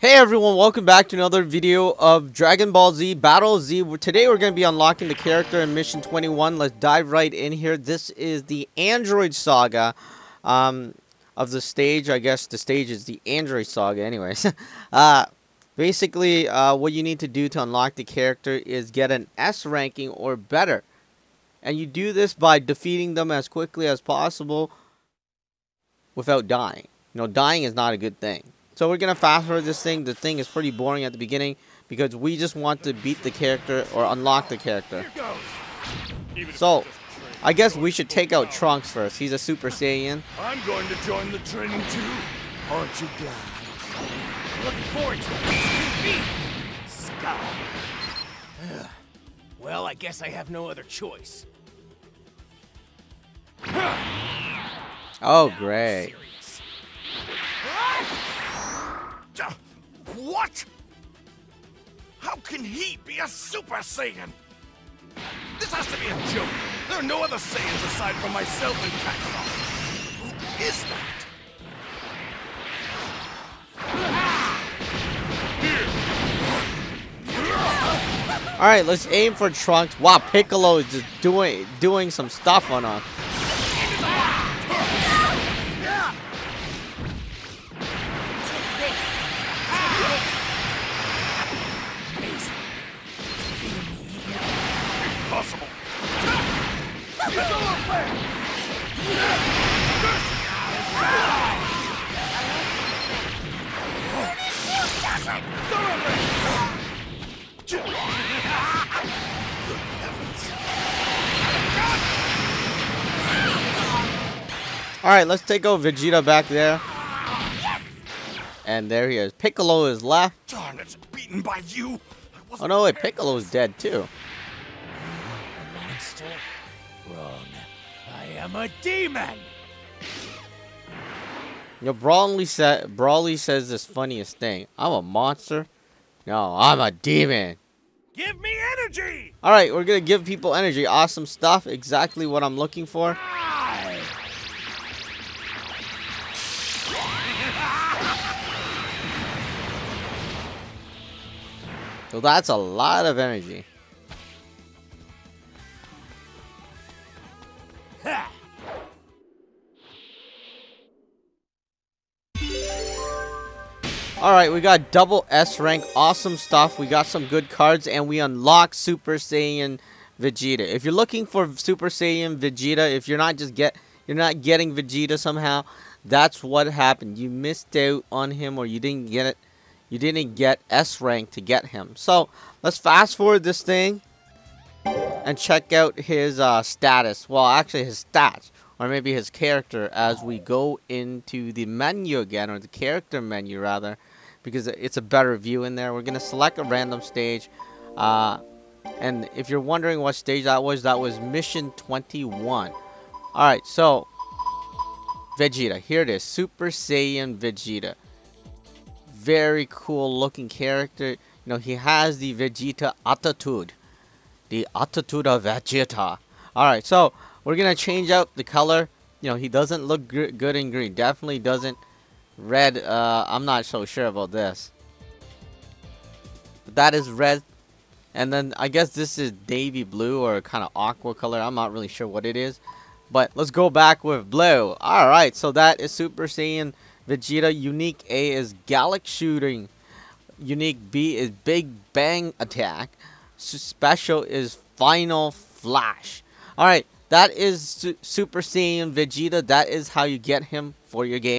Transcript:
Hey everyone, welcome back to another video of Dragon Ball Z Battle Z. Today we're going to be unlocking the character in Mission 21. Let's dive right in here. This is the Android Saga of the stage. I guess the stage is the Android Saga anyways. Basically, what you need to do to unlock the character is get an S ranking or better. And you do this by defeating them as quickly as possible without dying. You know, dying is not a good thing. So we're going to fast forward this thing. The thing is pretty boring at the beginning because we just want to beat the character or unlock the character. So, I guess we should take out Trunks first. He's a Super Saiyan. I'm going to join the training too. Aren't you glad? Looking forward to it. Scout. Well, I guess I have no other choice. Oh, great. What? How can he be a Super Saiyan? This has to be a joke. There are no other Saiyans aside from myself and Kakarot. Who is that? All right, let's aim for Trunks. Wow, Piccolo is just doing some stuff on us. Alright, let's take over Vegeta back there. Yes! And there he is. Piccolo is left. Darn, it's beaten by you. Oh no, wait, Piccolo is dead too. I'm a monster? Wrong. I am a demon. You know, Broly says this funniest thing. I'm a monster? No, I'm a demon. Give me energy! Alright, we're gonna give people energy. Awesome stuff. Exactly what I'm looking for. So that's a lot of energy. Ha! All right, we got double S rank, awesome stuff. We got some good cards, and we unlock Super Saiyan Vegeta. If you're looking for Super Saiyan Vegeta, if you're not getting Vegeta somehow, that's what happened. You missed out on him, or you didn't get it. You didn't get S rank to get him. So let's fast forward this thing and check out his status. Well, actually his stats. Or maybe his character as we go into the menu again, or the character menu rather, because it's a better view in there. We're going to select a random stage. And if you're wondering what stage that was Mission 21. Alright, so Vegeta. Here it is. Super Saiyan Vegeta. Very cool looking character. You know, he has the Vegeta attitude. The attitude of Vegeta. Alright, so we're gonna change out the color. You know, he doesn't look good in green. Definitely doesn't. Red, I'm not so sure about this. But that is red. And then I guess this is navy blue or kind of aqua color. I'm not really sure what it is. But let's go back with blue. Alright, so that is Super Saiyan Vegeta. Unique A is Galick Shooting. Unique B is Big Bang Attack. Special is Final Flash. Alright. That is Super Saiyan Vegeta. That is how you get him for your game.